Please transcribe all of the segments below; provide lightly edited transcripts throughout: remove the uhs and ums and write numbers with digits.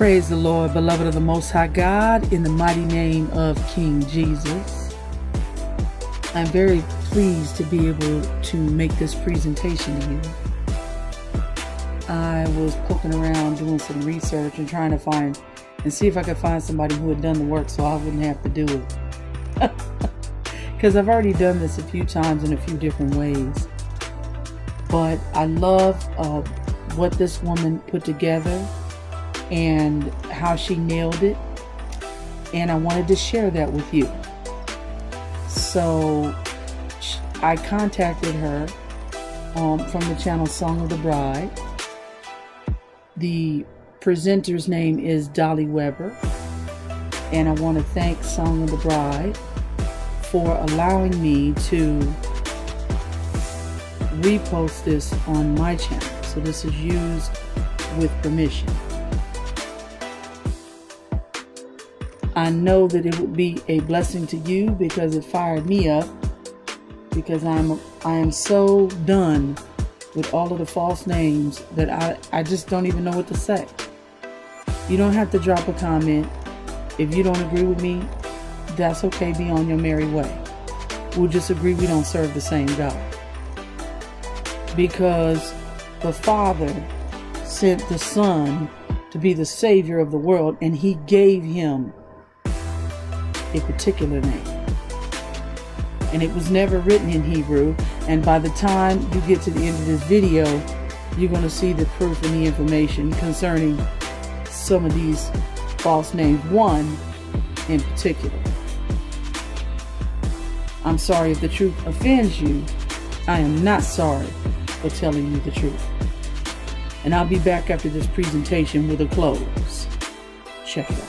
Praise the Lord, beloved of the Most High God, in the mighty name of King Jesus. I'm very pleased to be able to make this presentation to you. I was poking around doing some research and trying to find and see if I could find somebody who had done the work so I wouldn't have to do it. Because I've already done this a few times in a few different ways. But I love what this woman put together and how she nailed it, and I wanted to share that with you. So I contacted her from the channel Song of the Bride. The presenter's name is Dolly Weber, and I want to thank Song of the Bride for allowing me to repost this on my channel. So this is used with permission. I know that it would be a blessing to you because it fired me up, because I am so done with all of the false names that I just don't even know what to say. You don't have to drop a comment. If you don't agree with me, that's okay, be on your merry way. We'll just agree we don't serve the same God. Because the Father sent the Son to be the Savior of the world, and He gave Him a particular name, and it was never written in Hebrew. And by the time you get to the end of this video, you're going to see the proof and the information concerning some of these false names, one in particular. I'm sorry if the truth offends you. I am not sorry for telling you the truth, and I'll be back after this presentation with a close. Check it out.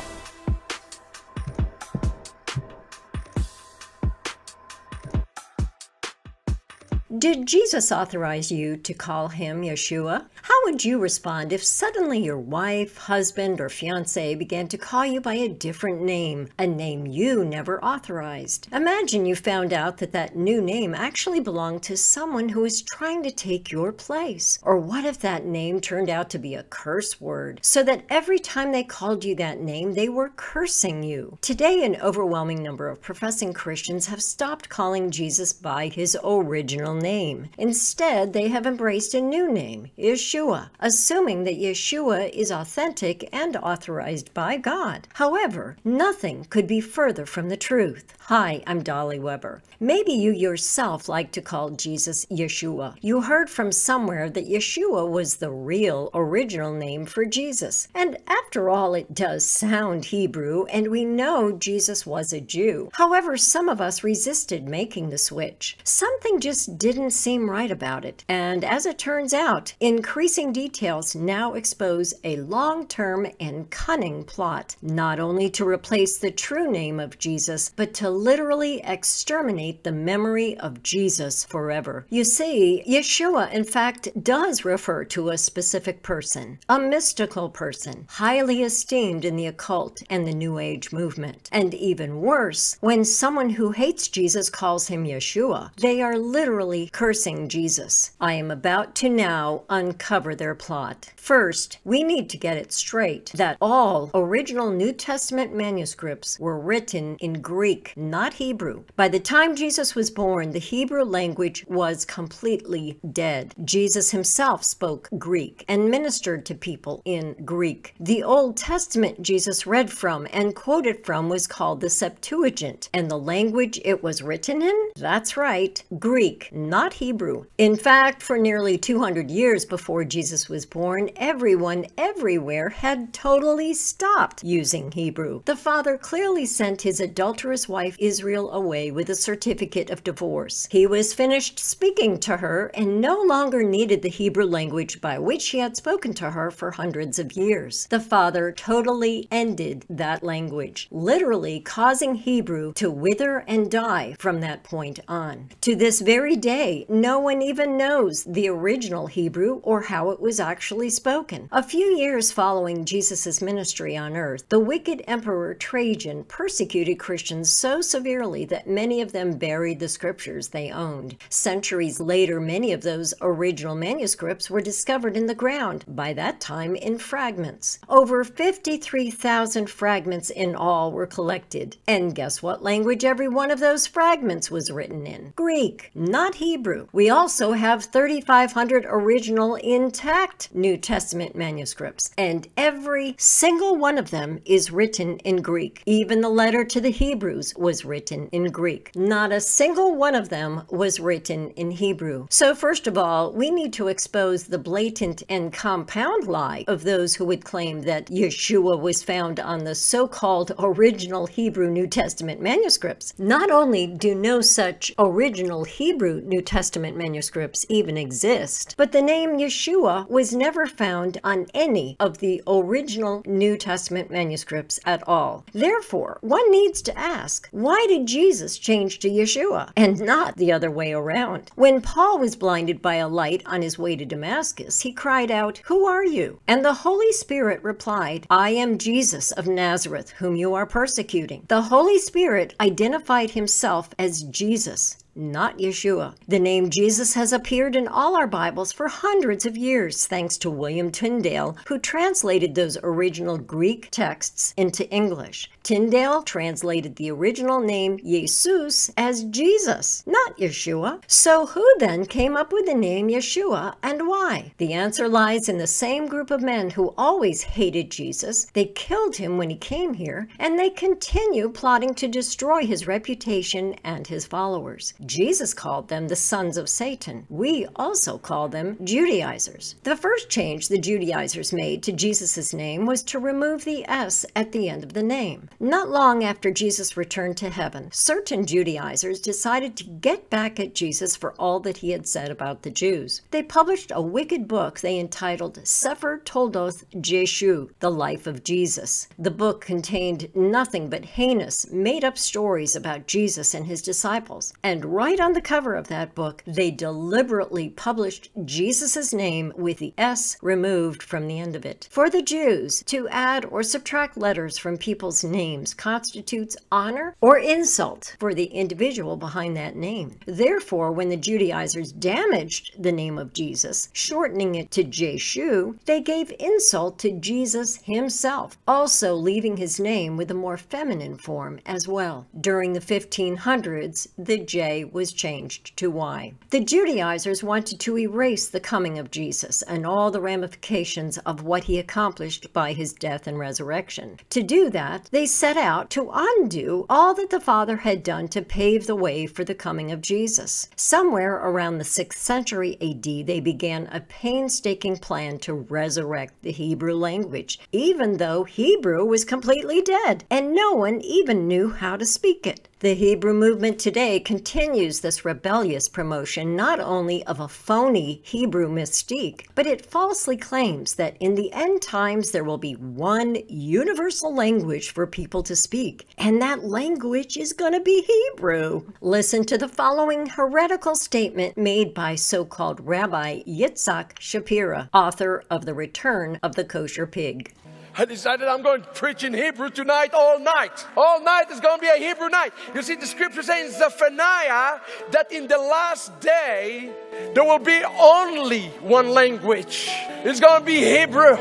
Did Jesus authorize you to call Him Yeshua? How would you respond if suddenly your wife, husband, or fiancé began to call you by a different name, a name you never authorized? Imagine you found out that that new name actually belonged to someone who was trying to take your place. Or what if that name turned out to be a curse word, so that every time they called you that name, they were cursing you? Today, an overwhelming number of professing Christians have stopped calling Jesus by His original name. Instead, they have embraced a new name, Yeshua, assuming that Yeshua is authentic and authorized by God. However, nothing could be further from the truth. Hi, I'm Dolly Weber. Maybe you yourself like to call Jesus Yeshua. You heard from somewhere that Yeshua was the real, original name for Jesus. And after all, it does sound Hebrew, and we know Jesus was a Jew. However, some of us resisted making the switch. Something just didn't seem right about it. And as it turns out, increasing details now expose a long-term and cunning plot, not only to replace the true name of Jesus, but to literally exterminate the memory of Jesus forever. You see, Yeshua, in fact, does refer to a specific person, a mystical person, highly esteemed in the occult and the New Age movement. And even worse, when someone who hates Jesus calls Him Yeshua, they are literally cursing Jesus. I am about to now uncover their plot. First, we need to get it straight that all original New Testament manuscripts were written in Greek, not Hebrew. By the time Jesus was born, the Hebrew language was completely dead. Jesus Himself spoke Greek and ministered to people in Greek. The Old Testament Jesus read from and quoted from was called the Septuagint, and the language it was written in? That's right, Greek, not Hebrew. In fact, for nearly 200 years before Jesus was born, everyone everywhere had totally stopped using Hebrew. The Father clearly sent His adulterous wife Israel away with a certificate of divorce. He was finished speaking to her and no longer needed the Hebrew language by which He had spoken to her for hundreds of years. The Father totally ended that language, literally causing Hebrew to wither and die from that point on. To this very day, today, no one even knows the original Hebrew or how it was actually spoken. A few years following Jesus' ministry on earth, the wicked Emperor Trajan persecuted Christians so severely that many of them buried the scriptures they owned. Centuries later, many of those original manuscripts were discovered in the ground, by that time in fragments. Over 53,000 fragments in all were collected, and guess what language every one of those fragments was written in? Greek, not Hebrew. We also have 3,500 original intact New Testament manuscripts, and every single one of them is written in Greek. Even the letter to the Hebrews was written in Greek. Not a single one of them was written in Hebrew. So first of all, we need to expose the blatant and compound lie of those who would claim that Yeshua was found on the so-called original Hebrew New Testament manuscripts. Not only do no such original Hebrew New Testament manuscripts even exist, but the name Yeshua was never found on any of the original New Testament manuscripts at all. Therefore, one needs to ask, why did Jesus change to Yeshua and not the other way around? When Paul was blinded by a light on his way to Damascus, he cried out, "Who are you?" And the Holy Spirit replied, "I am Jesus of Nazareth, whom you are persecuting." The Holy Spirit identified himself as Jesus, not Yeshua. The name Jesus has appeared in all our Bibles for hundreds of years, thanks to William Tyndale, who translated those original Greek texts into English. Tyndale translated the original name Iesous as Jesus, not Yeshua. So who then came up with the name Yeshua, and why? The answer lies in the same group of men who always hated Jesus. They killed him when he came here, and they continue plotting to destroy his reputation and his followers. Jesus called them the sons of Satan. We also call them Judaizers. The first change the Judaizers made to Jesus' name was to remove the S at the end of the name. Not long after Jesus returned to heaven, certain Judaizers decided to get back at Jesus for all that he had said about the Jews. They published a wicked book they entitled Sefer Toldoth Yeshu, The Life of Jesus. The book contained nothing but heinous, made-up stories about Jesus and his disciples. And right on the cover of that book, they deliberately published Jesus' name with the S removed from the end of it. For the Jews, to add or subtract letters from people's names constitutes honor or insult for the individual behind that name. Therefore, when the Judaizers damaged the name of Jesus, shortening it to Yeshu, they gave insult to Jesus himself, also leaving his name with a more feminine form as well. During the 1500s, the J was changed to Y. The Judaizers wanted to erase the coming of Jesus and all the ramifications of what he accomplished by his death and resurrection. To do that, they set out to undo all that the Father had done to pave the way for the coming of Jesus. Somewhere around the 6th century AD, they began a painstaking plan to resurrect the Hebrew language, even though Hebrew was completely dead and no one even knew how to speak it. The Hebrew movement today continues this rebellious promotion not only of a phony Hebrew mystique, but it falsely claims that in the end times there will be one universal language for people to speak, and that language is going to be Hebrew. Listen to the following heretical statement made by so-called Rabbi Yitzhak Shapira, author of The Return of the Kosher Pig. I decided I'm going to preach in Hebrew tonight, all night. All night is going to be a Hebrew night. You see, the scripture says in Zephaniah that in the last day, there will be only one language. It's going to be Hebrew.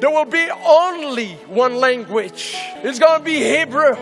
There will be only one language. It's going to be Hebrew.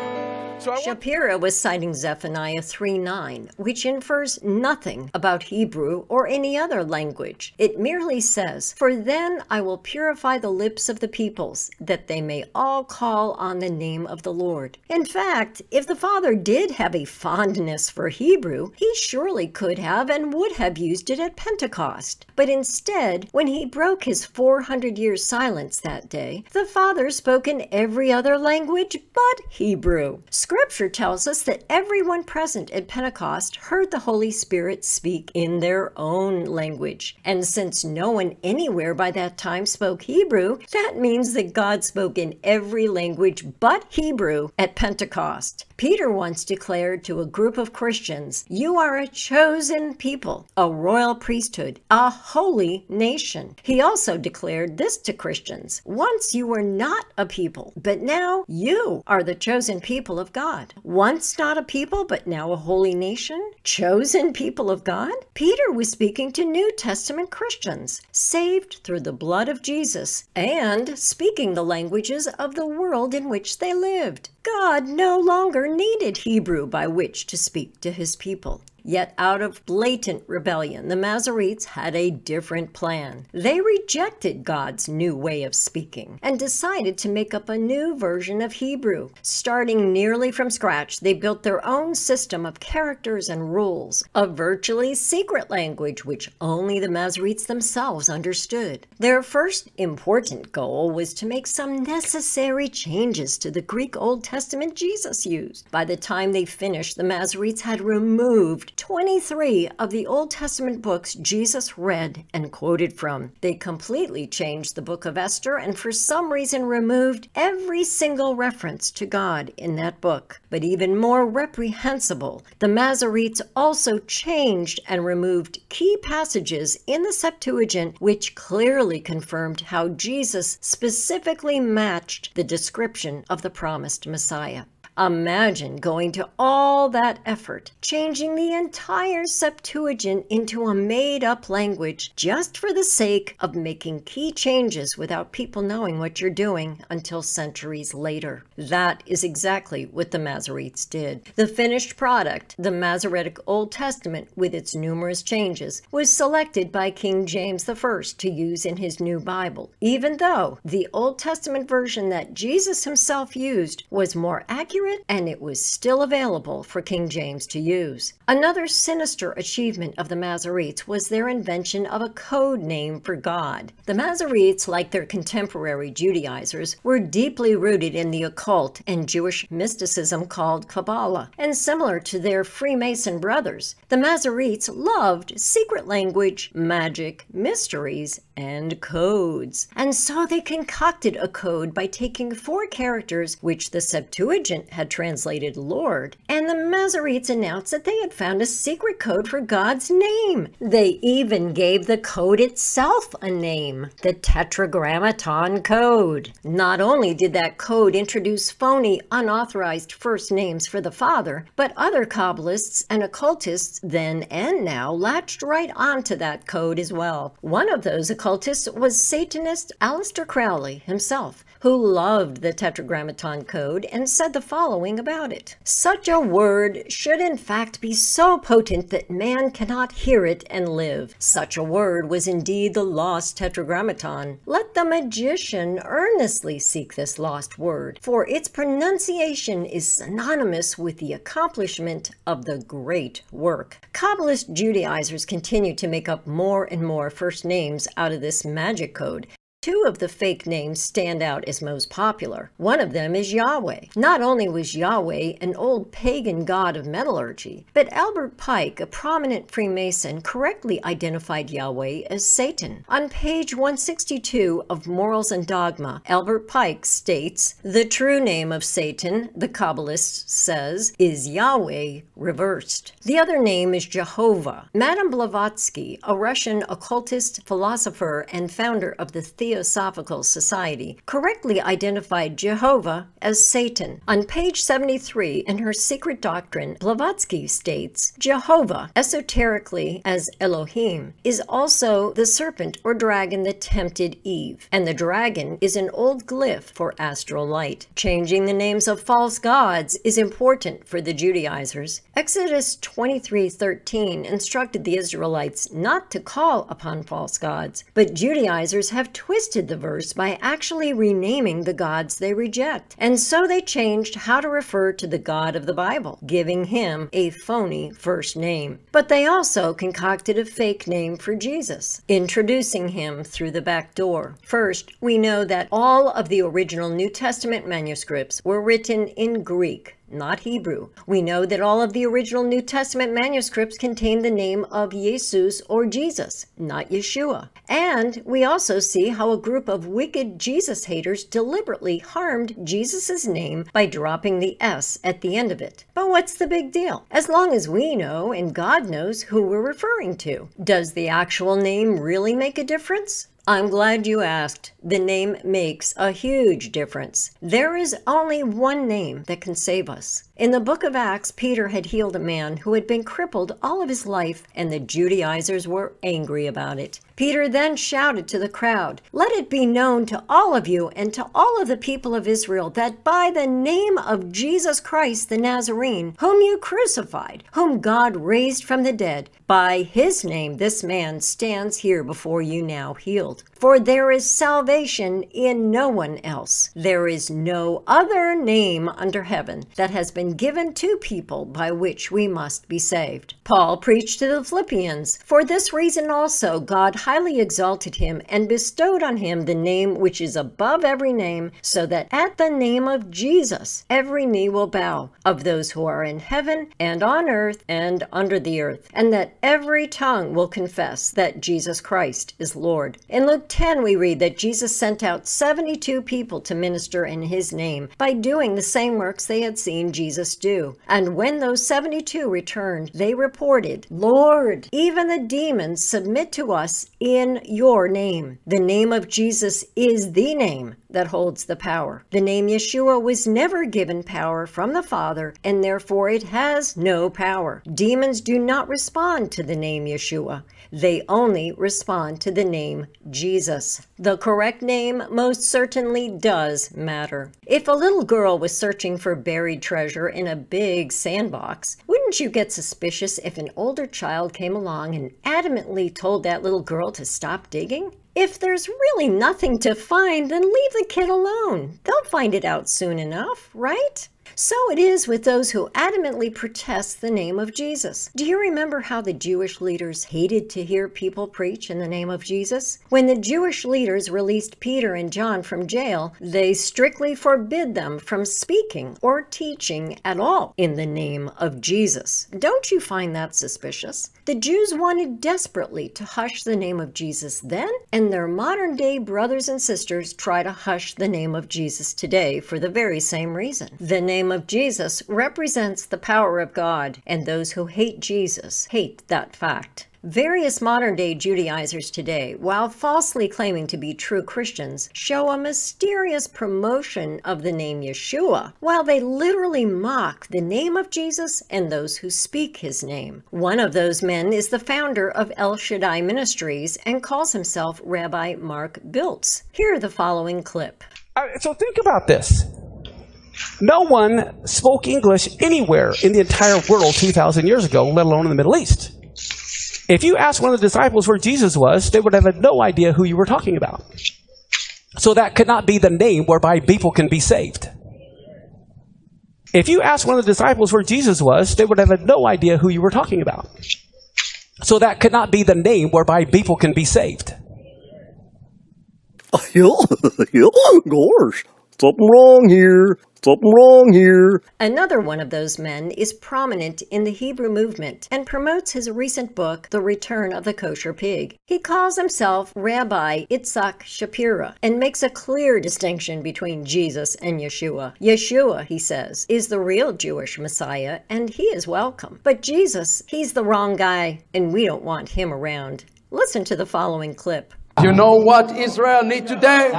Shapira was citing Zephaniah 3:9, which infers nothing about Hebrew or any other language. It merely says, "For then I will purify the lips of the peoples, that they may all call on the name of the Lord." In fact, if the Father did have a fondness for Hebrew, he surely could have and would have used it at Pentecost. But instead, when he broke his 400-year silence that day, the Father spoke in every other language but Hebrew. Scripture tells us that everyone present at Pentecost heard the Holy Spirit speak in their own language. And since no one anywhere by that time spoke Hebrew, that means that God spoke in every language but Hebrew at Pentecost. Peter once declared to a group of Christians, "You are a chosen people, a royal priesthood, a holy nation." He also declared this to Christians, "Once you were not a people, but now you are the chosen people of God." Once not a people, but now a holy nation? Chosen people of God? Peter was speaking to New Testament Christians, saved through the blood of Jesus, and speaking the languages of the world in which they lived. God no longer needed Hebrew by which to speak to his people. Yet out of blatant rebellion, the Masoretes had a different plan. They rejected God's new way of speaking and decided to make up a new version of Hebrew. Starting nearly from scratch, they built their own system of characters and rules, a virtually secret language which only the Masoretes themselves understood. Their first important goal was to make some necessary changes to the Greek Old Testament Jesus used. By the time they finished, the Masoretes had removed 23 of the Old Testament books Jesus read and quoted from. They completely changed the book of Esther and for some reason removed every single reference to God in that book. But even more reprehensible, the Masoretes also changed and removed key passages in the Septuagint which clearly confirmed how Jesus specifically matched the description of the promised Messiah. Imagine going to all that effort, changing the entire Septuagint into a made-up language just for the sake of making key changes without people knowing what you're doing until centuries later. That is exactly what the Masoretes did. The finished product, the Masoretic Old Testament with its numerous changes, was selected by King James I to use in his new Bible, even though the Old Testament version that Jesus himself used was more accurate, and it was still available for King James to use. Another sinister achievement of the Masoretes was their invention of a code name for God. The Masoretes, like their contemporary Judaizers, were deeply rooted in the occult and Jewish mysticism called Kabbalah, and similar to their Freemason brothers, the Masoretes loved secret language, magic, mysteries, and codes. And so they concocted a code by taking four characters which the Septuagint had translated Lord, and the Masoretes announced that they had found a secret code for God's name. They even gave the code itself a name, the Tetragrammaton code. Not only did that code introduce phony, unauthorized first names for the Father, but other Kabbalists and occultists then and now latched right onto that code as well. One of those occultists was Satanist Aleister Crowley himself, who loved the Tetragrammaton code and said the following about it. "Such a word should in fact be so potent that man cannot hear it and live. Such a word was indeed the lost Tetragrammaton. Let the magician earnestly seek this lost word, for its pronunciation is synonymous with the accomplishment of the great work." Kabbalist Judaizers continue to make up more and more first names out of this magic code. Two of the fake names stand out as most popular. One of them is Yahweh. Not only was Yahweh an old pagan god of metallurgy, but Albert Pike, a prominent Freemason, correctly identified Yahweh as Satan. On page 162 of Morals and Dogma, Albert Pike states, "The true name of Satan, the Kabbalist says, is Yahweh reversed." The other name is Jehovah. Madame Blavatsky, a Russian occultist, philosopher, and founder of the Theosophical Society, correctly identified Jehovah as Satan. On page 73 in her Secret Doctrine, Blavatsky states, "Jehovah, esoterically as Elohim, is also the serpent or dragon that tempted Eve, and the dragon is an old glyph for astral light." Changing the names of false gods is important for the Judaizers. Exodus 23:13 instructed the Israelites not to call upon false gods, but Judaizers have twisted the verse by actually renaming the gods they reject, and so they changed how to refer to the God of the Bible, giving him a phony first name. But they also concocted a fake name for Jesus, introducing him through the back door. First, we know that all of the original New Testament manuscripts were written in Greek, not Hebrew. We know that all of the original New Testament manuscripts contain the name of Iesous or Jesus, not Yeshua. And we also see how a group of wicked Jesus haters deliberately harmed Jesus' name by dropping the S at the end of it. But what's the big deal? As long as we know and God knows who we're referring to, does the actual name really make a difference? I'm glad you asked. The name makes a huge difference. There is only one name that can save us. In the book of Acts, Peter had healed a man who had been crippled all of his life, and the Judaizers were angry about it. Peter then shouted to the crowd, "Let it be known to all of you and to all of the people of Israel that by the name of Jesus Christ the Nazarene, whom you crucified, whom God raised from the dead, by his name this man stands here before you now healed. For there is salvation in no one else. There is no other name under heaven that has been given to people by which we must be saved." Paul preached to the Philippians, "For this reason also God highly exalted him and bestowed on him the name which is above every name, so that at the name of Jesus every knee will bow, of those who are in heaven and on earth and under the earth, and that every tongue will confess that Jesus Christ is Lord." In Luke 10 we read that Jesus sent out 72 people to minister in his name by doing the same works they had seen Jesus do. And when those 72 returned, they reported, "Lord, even the demons submit to us in your name." The name of Jesus is the name that holds the power. The name Yeshua was never given power from the Father, and therefore it has no power. Demons do not respond to the name Yeshua. They only respond to the name Jesus. The correct name most certainly does matter. If a little girl was searching for buried treasure in a big sandbox, wouldn't you get suspicious if an older child came along and adamantly told that little girl to stop digging? If there's really nothing to find, then leave the kid alone. They'll find it out soon enough, right? So it is with those who adamantly protest the name of Jesus. Do you remember how the Jewish leaders hated to hear people preach in the name of Jesus? When the Jewish leaders released Peter and John from jail, they strictly forbid them from speaking or teaching at all in the name of Jesus. Don't you find that suspicious? The Jews wanted desperately to hush the name of Jesus then, and their modern-day brothers and sisters try to hush the name of Jesus today for the very same reason. The name of Jesus represents the power of God, and those who hate Jesus hate that fact. Various modern-day Judaizers today, while falsely claiming to be true Christians, show a mysterious promotion of the name Yeshua, while they literally mock the name of Jesus and those who speak his name. One of those men is the founder of El Shaddai Ministries and calls himself Rabbi Mark Biltz. Hear the following clip. All right, so think about this. No one spoke English anywhere in the entire world 2,000 years ago, let alone in the Middle East. If you asked one of the disciples where Jesus was, they would have had no idea who you were talking about. So that could not be the name whereby people can be saved. If you asked one of the disciples where Jesus was, they would have had no idea who you were talking about. So that could not be the name whereby people can be saved. Oh, gosh. Something wrong here. Something wrong here. Another one of those men is prominent in the Hebrew movement and promotes his recent book, The Return of the Kosher Pig. He calls himself Rabbi Yitzhak Shapira and makes a clear distinction between Jesus and Yeshua. Yeshua, he says, is the real Jewish Messiah, and he is welcome. But Jesus, he's the wrong guy, and we don't want him around. Listen to the following clip. You know what Israel need today?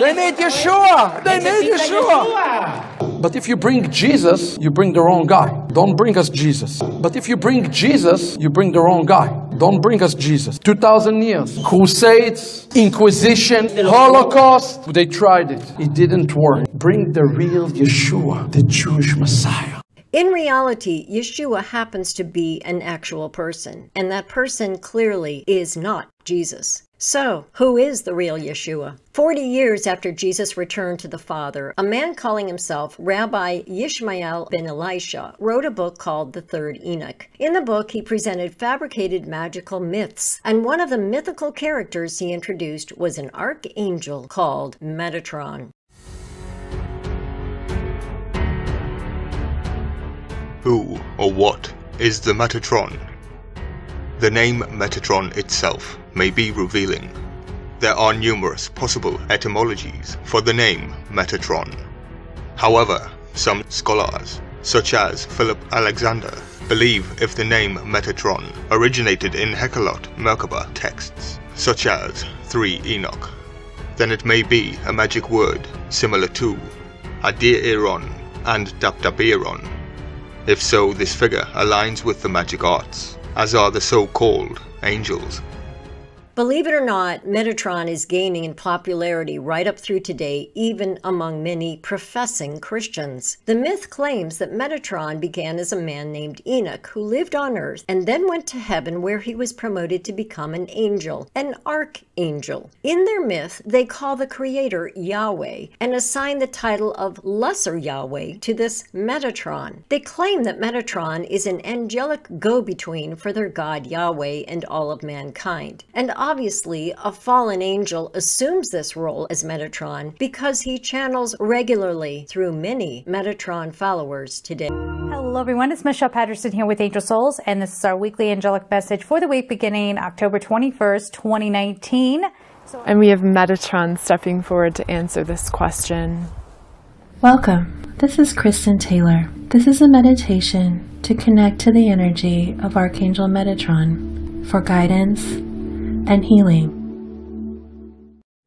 They need Yeshua! They need Yeshua! But if you bring Jesus, you bring the wrong guy. Don't bring us Jesus. But if you bring Jesus, you bring the wrong guy. Don't bring us Jesus. 2,000 years. Crusades, Inquisition, Holocaust. They tried it. It didn't work. Bring the real Yeshua, the Jewish Messiah. In reality, Yeshua happens to be an actual person, and that person clearly is not Jesus. So, who is the real Yeshua? 40 years after Jesus returned to the Father, a man calling himself Rabbi Yishmael bin Elisha wrote a book called The Third Enoch. In the book, he presented fabricated magical myths, and one of the mythical characters he introduced was an archangel called Metatron. Who or what is the Metatron? The name Metatron itself may be revealing. There are numerous possible etymologies for the name Metatron. However, some scholars, such as Philip Alexander, believe if the name Metatron originated in Hechalot Merkabah texts, such as Third Enoch, then it may be a magic word similar to Adieron and Dabdaberon. If so, this figure aligns with the magic arts, as are the so-called angels. Believe it or not, Metatron is gaining in popularity right up through today, even among many professing Christians. The myth claims that Metatron began as a man named Enoch who lived on earth and then went to heaven, where he was promoted to become an angel, an archangel. In their myth, they call the creator Yahweh and assign the title of Lesser Yahweh to this Metatron. They claim that Metatron is an angelic go-between for their God Yahweh and all of mankind. And obviously, a fallen angel assumes this role as Metatron because he channels regularly through many Metatron followers today. Hello everyone, it's Michelle Patterson here with Angel Souls, and this is our weekly angelic message for the week beginning October 21st, 2019. And we have Metatron stepping forward to answer this question. Welcome, this is Kristen Taylor. This is a meditation to connect to the energy of Archangel Metatron for guidance and healing.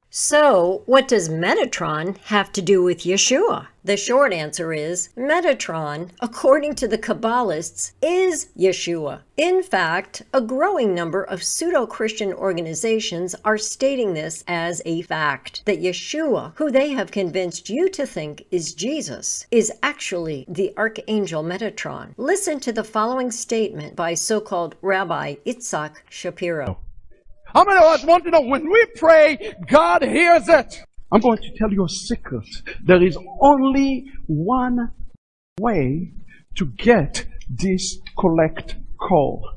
So, what does Metatron have to do with Yeshua? The short answer is, Metatron, according to the Kabbalists, is Yeshua. In fact, a growing number of pseudo-Christian organizations are stating this as a fact, that Yeshua, who they have convinced you to think is Jesus, is actually the Archangel Metatron. Listen to the following statement by so-called Rabbi Yitzhak Shapira. How many of us want to know when we pray, God hears it? I'm going to tell you a secret. There is only one way to get this collect call.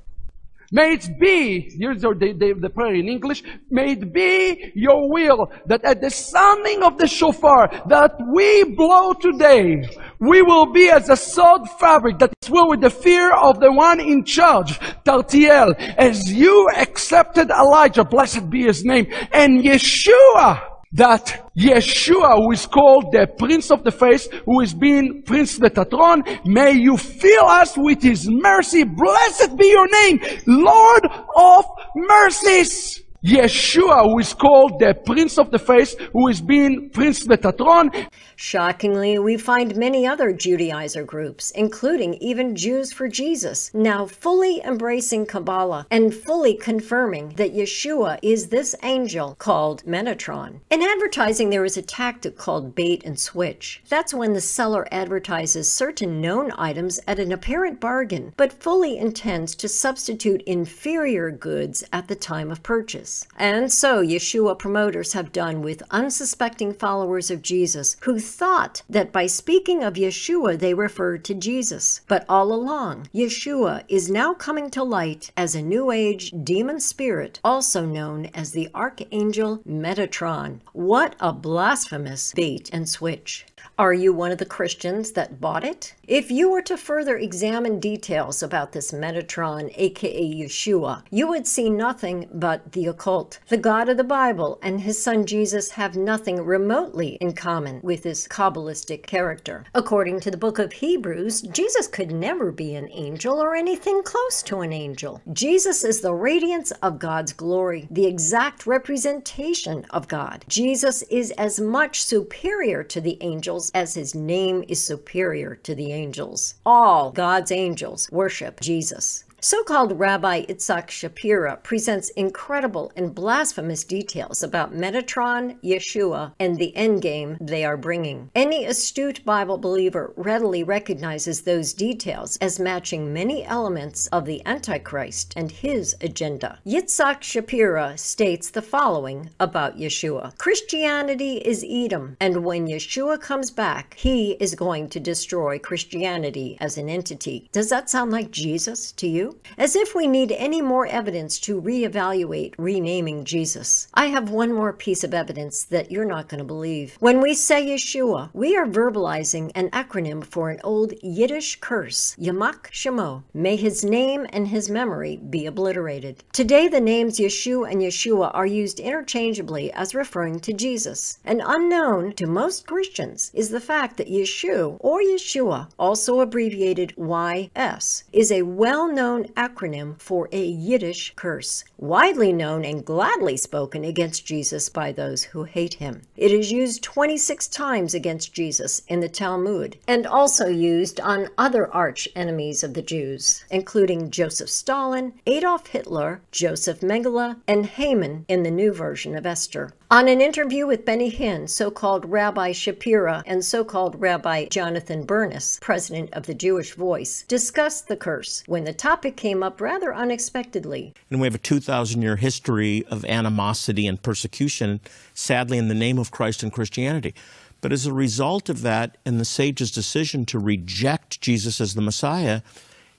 May it be, here's the prayer in English, may it be your will that at the sounding of the shofar that we blow today, we will be as a sod fabric that is woven with the fear of the one in charge, Tartiel, as you accepted Elijah, blessed be his name, and Yeshua, that Yeshua, who is called the Prince of the Faith, who is being Prince Metatron, may you fill us with his mercy. Blessed be your name, Lord of mercies. Yeshua, who is called the Prince of the Faith, who is being Prince Metatron. Shockingly, we find many other Judaizer groups, including even Jews for Jesus, now fully embracing Kabbalah and fully confirming that Yeshua is this angel called Metatron. In advertising, there is a tactic called bait and switch. That's when the seller advertises certain known items at an apparent bargain, but fully intends to substitute inferior goods at the time of purchase. And so Yeshua promoters have done with unsuspecting followers of Jesus who thought that by speaking of Yeshua they referred to Jesus. But all along, Yeshua is now coming to light as a New Age demon spirit, also known as the Archangel Metatron. What a blasphemous bait and switch. Are you one of the Christians that bought it? If you were to further examine details about this Metatron, aka Yeshua, you would see nothing but the occult. The God of the Bible and his son Jesus have nothing remotely in common with this Kabbalistic character. According to the book of Hebrews, Jesus could never be an angel or anything close to an angel. Jesus is the radiance of God's glory, the exact representation of God. Jesus is as much superior to the angels as his name is superior to the angels. All God's angels worship Jesus. So-called Rabbi Yitzhak Shapira presents incredible and blasphemous details about Metatron, Yeshua, and the endgame they are bringing. Any astute Bible believer readily recognizes those details as matching many elements of the Antichrist and his agenda. Yitzhak Shapira states the following about Yeshua. Christianity is Edom, and when Yeshua comes back, he is going to destroy Christianity as an entity. Does that sound like Jesus to you? do? As if we need any more evidence to reevaluate renaming Jesus. I have one more piece of evidence that you're not going to believe. When we say Yeshua, we are verbalizing an acronym for an old Yiddish curse, Yamak Shemo. May his name and his memory be obliterated. Today the names Yeshua and Yeshua are used interchangeably as referring to Jesus. And unknown to most Christians is the fact that Yeshu or Yeshua, also abbreviated YS, is a well-known acronym for a Yiddish curse, widely known and gladly spoken against Jesus by those who hate him. It is used 26 times against Jesus in the Talmud and also used on other arch enemies of the Jews, including Joseph Stalin, Adolf Hitler, Joseph Mengele, and Haman in the new version of Esther. On an interview with Benny Hinn, so-called Rabbi Shapira and so-called Rabbi Jonathan Bernis, president of the Jewish Voice, discussed the curse when the topic came up rather unexpectedly. And we have a 2,000-year history of animosity and persecution, sadly, in the name of Christ and Christianity. But as a result of that and the sage's decision to reject Jesus as the Messiah,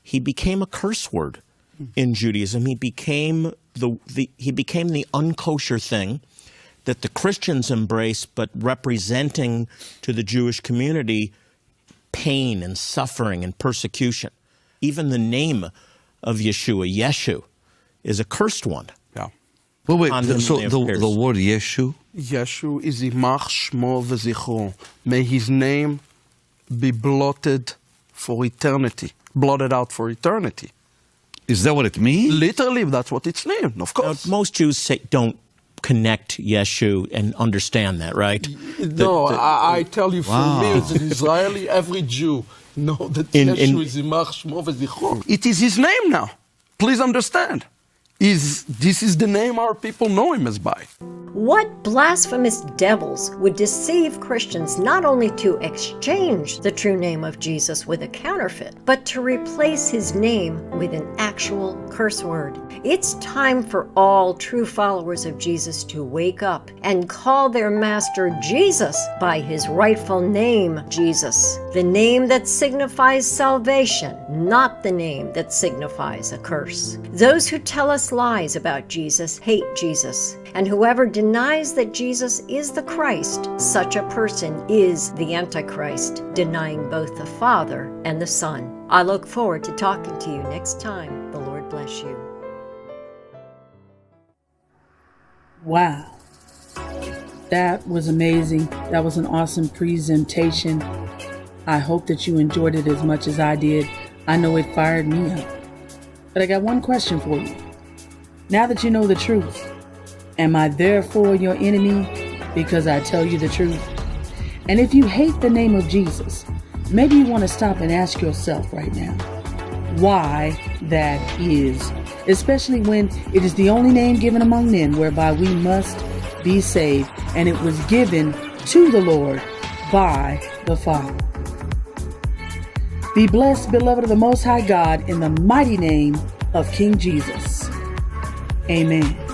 he became a curse word in Judaism. He became the unkosher thing that the Christians embrace, but representing to the Jewish community pain and suffering and persecution. Even the name of Yeshua, Yeshu, is a cursed one. Yeah. Well, wait, so the word Yeshu? Yeshu is Yimach Shmo V'Zichron. May his name be blotted for eternity, blotted out for eternity. Is that what it means? Literally, that's what it's named, of course. Now, most Jews say, don't connect Yeshu and understand that, right? No, I tell you, wow. For me, as an Israeli, every Jew knows that Yeshu is Yimach Shmo V'Zichron. It is his name now. Please understand. This is the name our people know him as by. What blasphemous devils would deceive Christians not only to exchange the true name of Jesus with a counterfeit, but to replace his name with an actual curse word? It's time for all true followers of Jesus to wake up and call their master Jesus by his rightful name, Jesus, the name that signifies salvation, not the name that signifies a curse. Those who tell us lies about Jesus hate Jesus, and whoever denies that Jesus is the Christ, such a person is the Antichrist, denying both the Father and the Son. I look forward to talking to you next time. The Lord bless you. Wow. That was amazing. That was an awesome presentation. I hope that you enjoyed it as much as I did. I know it fired me up. But I got one question for you. Now that you know the truth, am I therefore your enemy because I tell you the truth? And if you hate the name of Jesus, maybe you want to stop and ask yourself right now why that is, especially when it is the only name given among men whereby we must be saved, and it was given to the Lord by the Father. Be blessed, beloved of the Most High God, in the mighty name of King Jesus. Amen.